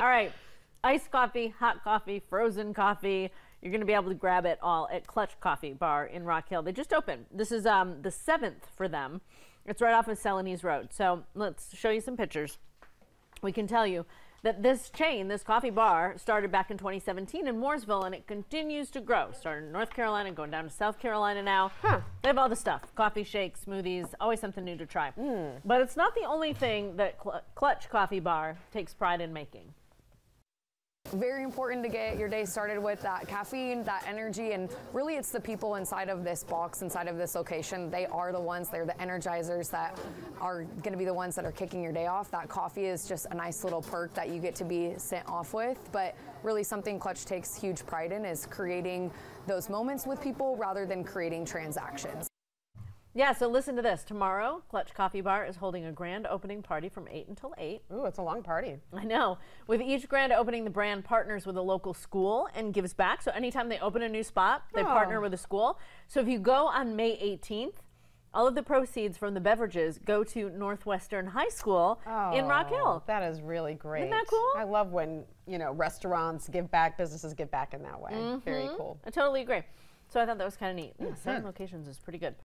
All right. Iced coffee, hot coffee, frozen coffee. You're going to be able to grab it all at Clutch Coffee Bar in Rock Hill. They just opened. This is the 7th for them. It's right off of Celanese Road. So let's show you some pictures. We can tell you that this chain, this coffee bar, started back in 2017 in Mooresville, and it continues to grow. Started in North Carolina, going down to South Carolina now. Huh. They have all the stuff. Coffee shakes, smoothies, always something new to try. Mm. But it's not the only thing that Clutch Coffee Bar takes pride in making. Very important to get your day started with that caffeine, that energy, and really it's the people inside of this box, inside of this location. They are the ones, they're the energizers that are going to be the ones that are kicking your day off. That coffee is just a nice little perk that you get to be sent off with, but really something Clutch takes huge pride in is creating those moments with people rather than creating transactions. Yeah, so listen to this. Tomorrow, Clutch Coffee Bar is holding a grand opening party from 8 until 8. Ooh, it's a long party. I know. With each grand opening, the brand partners with a local school and gives back. So anytime they open a new spot, they partner with a school. So if you go on May 18th, all of the proceeds from the beverages go to Northwestern High School in Rock Hill. That is really great. Isn't that cool? I love when, you know, restaurants give back, businesses give back in that way. Mm-hmm. Very cool. I totally agree. So I thought that was kind of neat. Mm-hmm. 7 locations is pretty good.